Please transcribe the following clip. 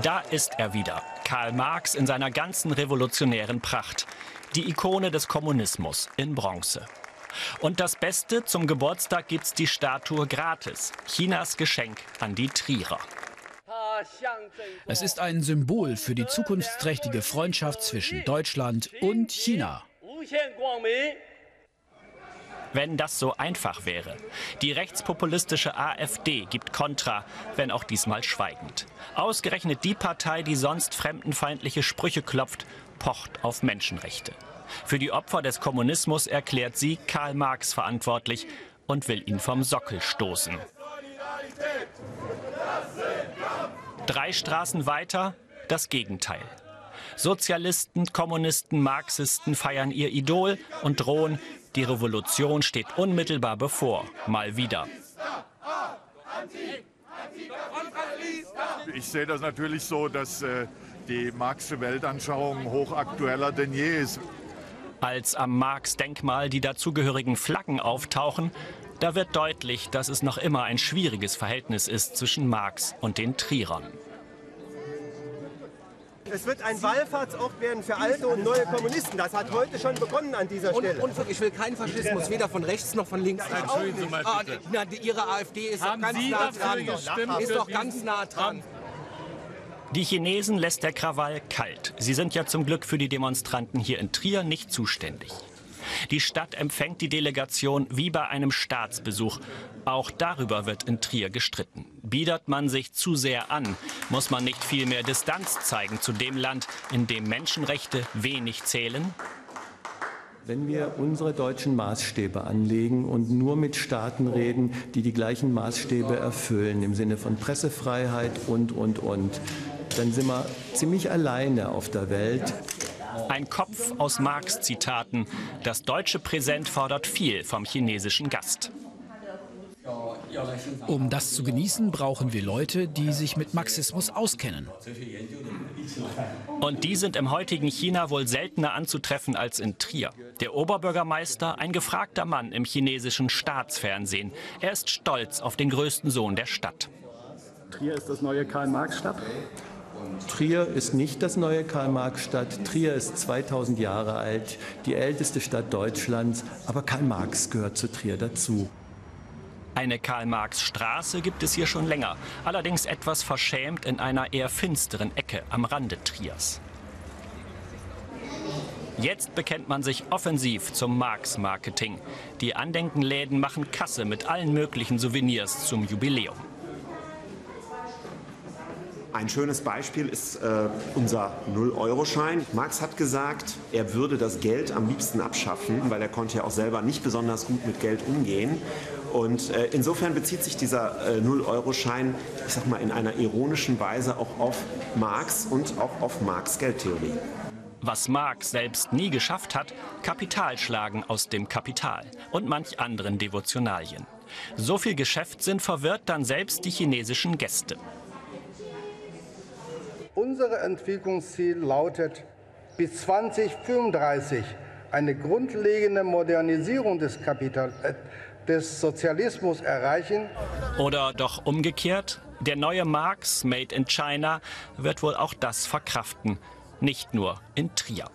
Da ist er wieder, Karl Marx in seiner ganzen revolutionären Pracht. Die Ikone des Kommunismus in Bronze. Und das Beste, zum Geburtstag gibt's die Statue gratis. Chinas Geschenk an die Trierer. Es ist ein Symbol für die zukunftsträchtige Freundschaft zwischen Deutschland und China. Wenn das so einfach wäre. Die rechtspopulistische AfD gibt Kontra, wenn auch diesmal schweigend. Ausgerechnet die Partei, die sonst fremdenfeindliche Sprüche klopft, pocht auf Menschenrechte. Für die Opfer des Kommunismus erklärt sie Karl Marx verantwortlich und will ihn vom Sockel stoßen. 3 Straßen weiter, das Gegenteil. Sozialisten, Kommunisten, Marxisten feiern ihr Idol und drohen, die Revolution steht unmittelbar bevor, mal wieder. Ich sehe das natürlich so, dass die marxische Weltanschauung hochaktueller denn je ist. Als am Marx-Denkmal die dazugehörigen Flaggen auftauchen, da wird deutlich, dass es noch immer ein schwieriges Verhältnis ist zwischen Marx und den Trierern. Es wird ein Wallfahrtsort werden für alte und neue Kommunisten. Das hat heute schon begonnen an dieser Stelle. Und ich will keinen Faschismus, weder von rechts noch von links. Entschuldigen Sie mal bitte. Ah, Ihre AfD ist doch ganz nah dran. Die Chinesen lässt der Krawall kalt. Sie sind ja zum Glück für die Demonstranten hier in Trier nicht zuständig. Die Stadt empfängt die Delegation wie bei einem Staatsbesuch. Auch darüber wird in Trier gestritten. Biedert man sich zu sehr an, muss man nicht viel mehr Distanz zeigen zu dem Land, in dem Menschenrechte wenig zählen? Wenn wir unsere deutschen Maßstäbe anlegen und nur mit Staaten reden, die die gleichen Maßstäbe erfüllen, im Sinne von Pressefreiheit und, dann sind wir ziemlich alleine auf der Welt. Ein Kopf aus Marx-Zitaten. Das deutsche Präsent fordert viel vom chinesischen Gast. Um das zu genießen, brauchen wir Leute, die sich mit Marxismus auskennen. Und die sind im heutigen China wohl seltener anzutreffen als in Trier. Der Oberbürgermeister, ein gefragter Mann im chinesischen Staatsfernsehen. Er ist stolz auf den größten Sohn der Stadt. Trier ist das neue Karl-Marx-Stadt? Trier ist nicht das neue Karl-Marx-Stadt. Trier ist 2000 Jahre alt, die älteste Stadt Deutschlands. Aber Karl Marx gehört zu Trier dazu. Eine Karl-Marx-Straße gibt es hier schon länger, allerdings etwas verschämt in einer eher finsteren Ecke am Rande Triers. Jetzt bekennt man sich offensiv zum Marx-Marketing. Die Andenkenläden machen Kasse mit allen möglichen Souvenirs zum Jubiläum. Ein schönes Beispiel ist unser 0-Euro-Schein. Marx hat gesagt, er würde das Geld am liebsten abschaffen, weil er konnte ja auch selber nicht besonders gut mit Geld umgehen. Und insofern bezieht sich dieser 0-Euro-Schein, ich sag mal, in einer ironischen Weise auch auf Marx und auch auf Marx' Geldtheorie. Was Marx selbst nie geschafft hat, Kapitalschlagen aus dem Kapital und manch anderen Devotionalien. So viel Geschäftssinn verwirrt dann selbst die chinesischen Gäste. Unser Entwicklungsziel lautet, bis 2035 eine grundlegende Modernisierung des Sozialismus erreichen. Oder doch umgekehrt, der neue Marx, made in China, wird wohl auch das verkraften, nicht nur in Trier.